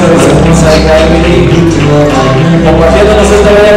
nuestra responsabilidad compartiéndonos esta bella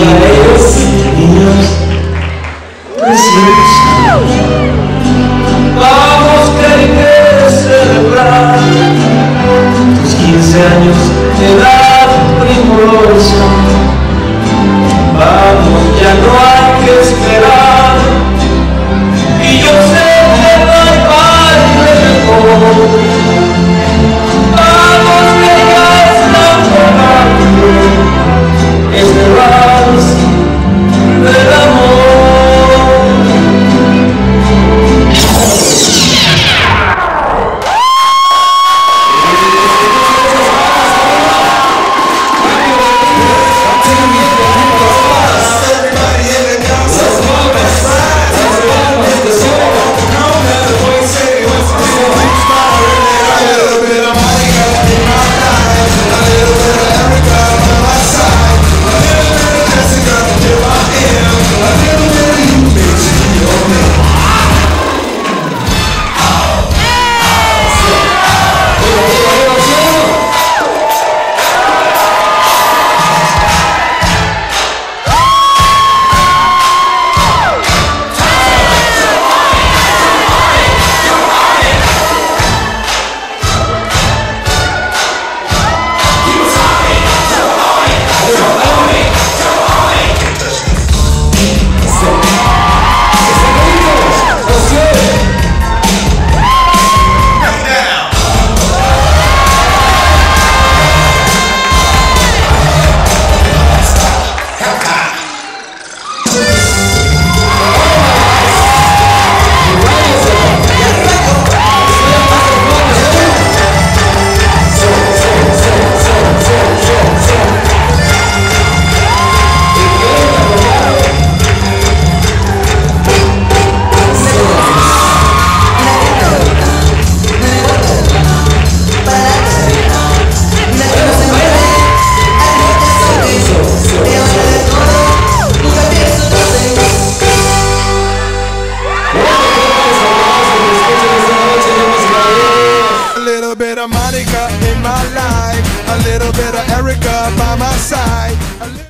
para ellos. Vamos, que hay que celebrar tus 15 años de edad primorosa. Vamos, ya no hay que esperar, y yo sé que no hay baile mejor. Monica in my life, a little bit of Erica by my side.